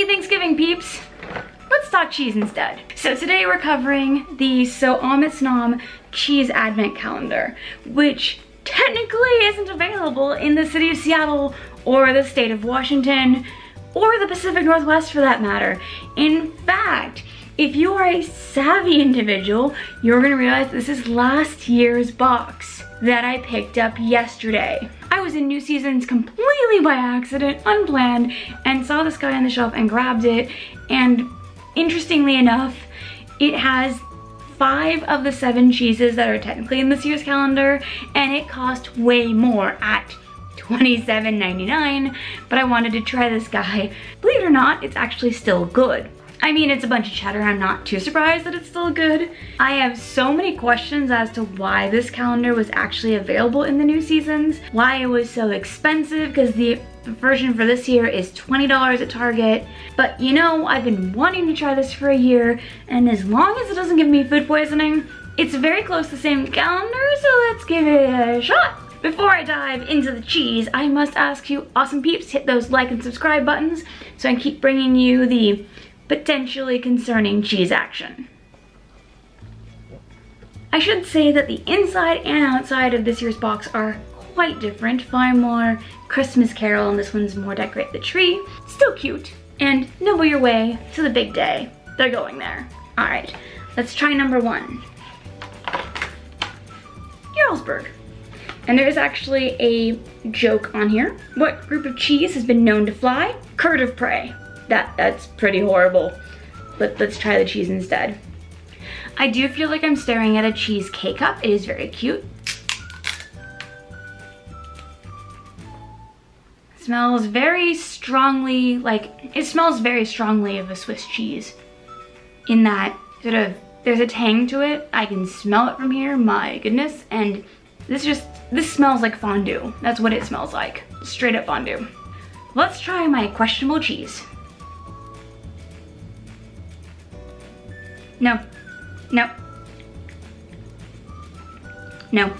Happy Thanksgiving, peeps. Let's talk cheese instead. So today we're covering the So Wrong It's Nom cheese advent calendar, which technically isn't available in the city of Seattle or the state of Washington or the Pacific Northwest for that matter. In fact, if you are a savvy individual, you're gonna realize this is last year's box that I picked up yesterday. I was in New Seasons completely by accident, unplanned, and saw this guy on the shelf and grabbed it. And interestingly enough, it has 5 of the 7 cheeses that are technically in this year's calendar, and it cost way more at $27.99, but I wanted to try this guy. Believe it or not, it's actually still good. I mean, it's a bunch of cheddar. I'm not too surprised that it's still good. I have so many questions as to why this calendar was actually available in the New Seasons, why it was so expensive, because the version for this year is $20 at Target. But you know, I've been wanting to try this for a year, and as long as it doesn't give me food poisoning, it's very close to the same calendar, so let's give it a shot. Before I dive into the cheese, I must ask you awesome peeps, hit those like and subscribe buttons so I can keep bringing you the potentially concerning cheese action. I should say that the inside and outside of this year's box are quite different, far more Christmas Carol, and this one's more decorate the tree. Still cute, and nibble your way to the big day. They're going there. All right, let's try number one. Jarlsberg. And there is actually a joke on here. What group of cheese has been known to fly? Curd of Prey. That's pretty horrible. Let's try the cheese instead. I do feel like I'm staring at a cheese K-cup. It is very cute. It smells very strongly, of a Swiss cheese. In that sort of, there's a tang to it. I can smell it from here, my goodness. And this smells like fondue. That's what it smells like, straight up fondue. Let's try my questionable cheese. No, no, no.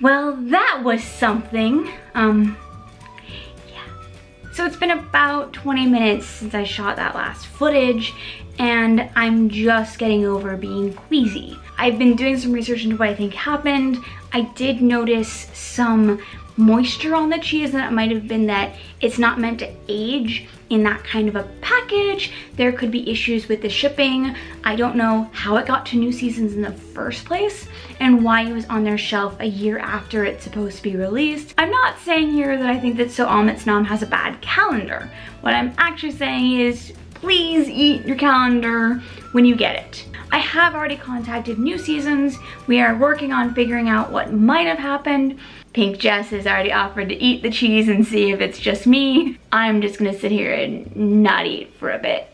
Well, that was something. Yeah. So it's been about 20 minutes since I shot that last footage, and I'm just getting over being queasy. I've been doing some research into what I think happened. I did notice some moisture on the cheese, and it might have been that it's not meant to age in that kind of a package. There could be issues with the shipping. I don't know how it got to New Seasons in the first place and why it was on their shelf a year after it's supposed to be released. I'm not saying here that I think that So Wrong It's Nom has a bad calendar. What I'm actually saying is, please eat your calendar when you get it. I have already contacted New Seasons. We are working on figuring out what might have happened. Pink Jess has already offered to eat the cheese and see if it's just me. I'm just gonna sit here and not eat for a bit.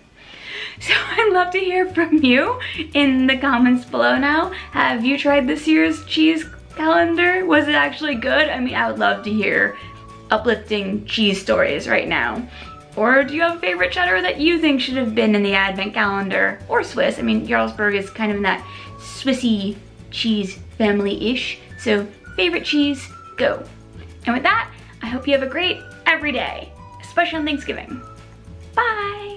So I'd love to hear from you in the comments below now. Have you tried this year's cheese calendar? Was it actually good? I mean, I would love to hear uplifting cheese stories right now. Or do you have a favorite cheddar that you think should have been in the advent calendar? Or Swiss. I mean, Jarlsberg is kind of in that Swissy cheese family-ish. So favorite cheese, go. And with that, I hope you have a great every day, especially on Thanksgiving. Bye.